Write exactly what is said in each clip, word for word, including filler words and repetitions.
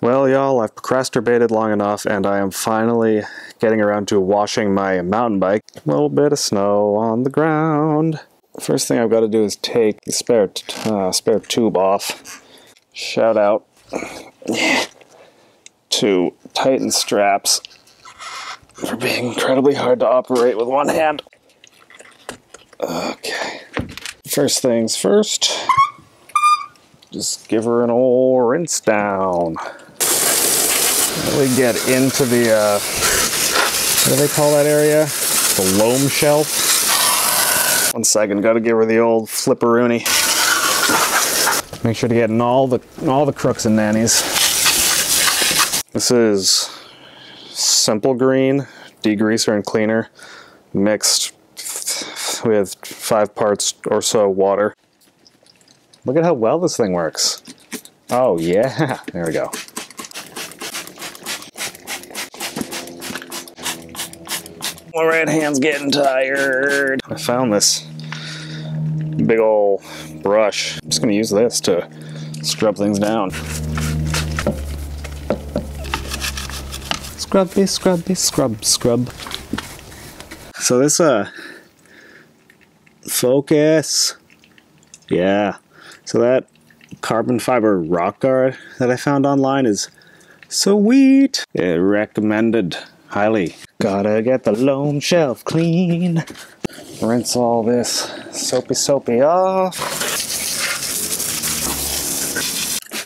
Well, y'all, I've procrastinated long enough, and I am finally getting around to washing my mountain bike. A little bit of snow on the ground. First thing I've got to do is take the spare, t uh, spare tube off. Shout out to Titan Straps for being incredibly hard to operate with one hand. Okay. First things first, just give her an old rinse down. Really get into the, uh, what do they call that area? The loam shelf. One second, gotta give her the old flipperoonie. Make sure to get in all the, all the crooks and nannies. This is Simple Green degreaser and cleaner mixed with five parts or so water. Look at how well this thing works. Oh yeah, there we go. My right hand's getting tired. I found this big ol' brush. I'm just gonna use this to scrub things down. Scrubby, scrubby, scrub, scrub. So this, uh, focus. Yeah. So that carbon fiber rock guard that I found online is sweet. Yeah, recommended highly. Gotta get the loam shelf clean. Rinse all this soapy soapy off.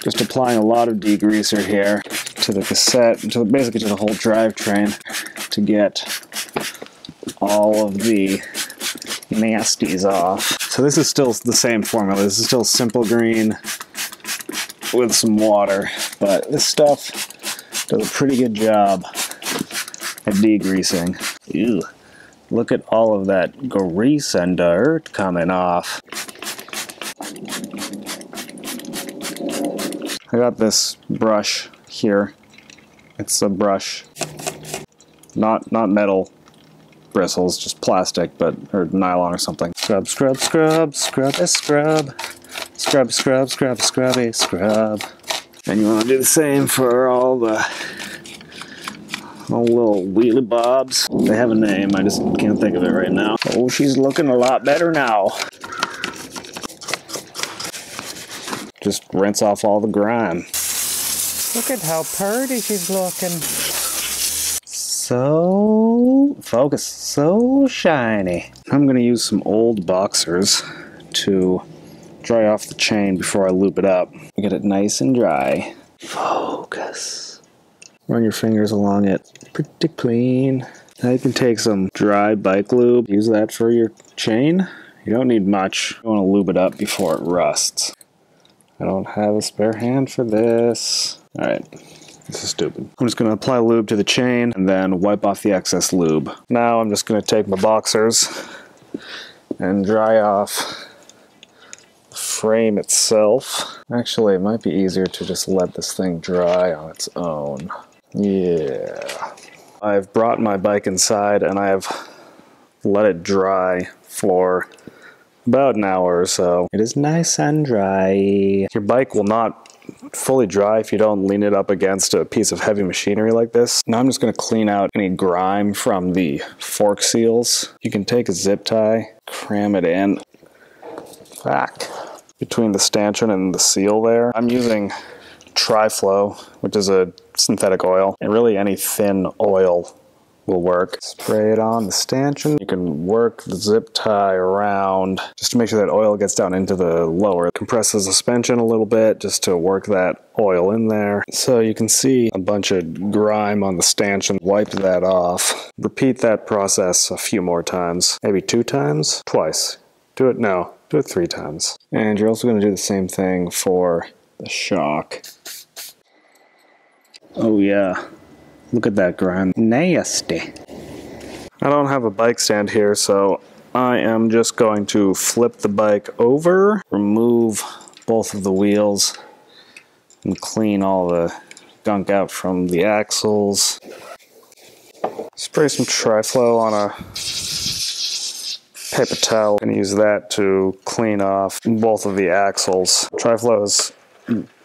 Just applying a lot of degreaser here to the cassette, to the, basically to the whole drivetrain, to get all of the nasties off. So this is still the same formula. This is still Simple Green with some water, but this stuff does a pretty good job at degreasing. Ew. Look at all of that grease and dirt coming off. I got this brush here. It's a brush, not not metal bristles, just plastic, but or nylon or something. Scrub, scrub, scrub, scrub, scrub, scrub, scrub, scrub, scrubby, scrub. And you want to do the same for all the all little wheelie bobs. They have a name, I just can't think of it right now. Oh, she's looking a lot better now. Just rinse off all the grime. Look at how purty she's looking. So focus, so shiny. I'm gonna use some old boxers to dry off the chain before I loop it up. Get it nice and dry. Focus. Run your fingers along it. Pretty clean. Now you can take some dry bike lube. Use that for your chain. You don't need much. You wanna lube it up before it rusts. I don't have a spare hand for this. All right. This is stupid. I'm just gonna apply lube to the chain and then wipe off the excess lube. Now I'm just gonna take my boxers and dry off the frame itself. Actually, it might be easier to just let this thing dry on its own. Yeah. I've brought my bike inside and I have let it dry for about an hour or so. It is nice and dry. Your bike will not fully dry if you don't lean it up against a piece of heavy machinery like this. Now I'm just going to clean out any grime from the fork seals. You can take a zip tie, cram it in, back between the stanchion and the seal there. I'm using Tri-Flow, which is a synthetic oil, and really any thin oil will work. Spray it on the stanchion. You can work the zip tie around just to make sure that oil gets down into the lower. Compress the suspension a little bit just to work that oil in there. So you can see a bunch of grime on the stanchion. Wipe that off. Repeat that process a few more times. Maybe two times? Twice. Do it now. Do it three times. And you're also going to do the same thing for the shock. Oh yeah. Look at that grime. Nasty. I don't have a bike stand here, so I am just going to flip the bike over, remove both of the wheels, and clean all the gunk out from the axles. Spray some Tri-Flow on a paper towel and use that to clean off both of the axles. Tri-Flow is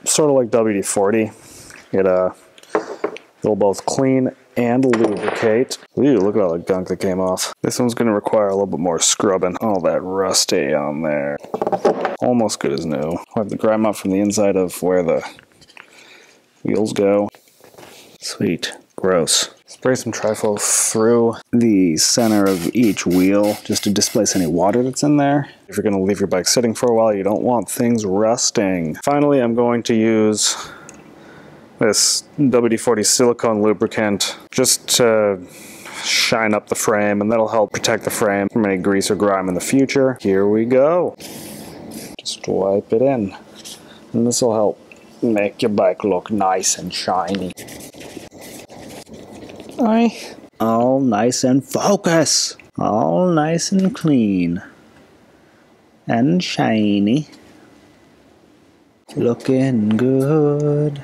sort of like W D forty. It uh, it'll both clean and lubricate. Ooh, look at all the gunk that came off. This one's gonna require a little bit more scrubbing. All that rusty on there. Almost good as new. I'll have to grime up from the inside of where the wheels go. Sweet. Gross. Spray some Tri-Flow through the center of each wheel just to displace any water that's in there. If you're gonna leave your bike sitting for a while, you don't want things rusting. Finally, I'm going to use this W D forty silicone lubricant just to shine up the frame, and that'll help protect the frame from any grease or grime in the future. Here we go. Just wipe it in, and this will help make your bike look nice and shiny. Aye. All nice and focus. All nice and clean. And shiny. Looking good.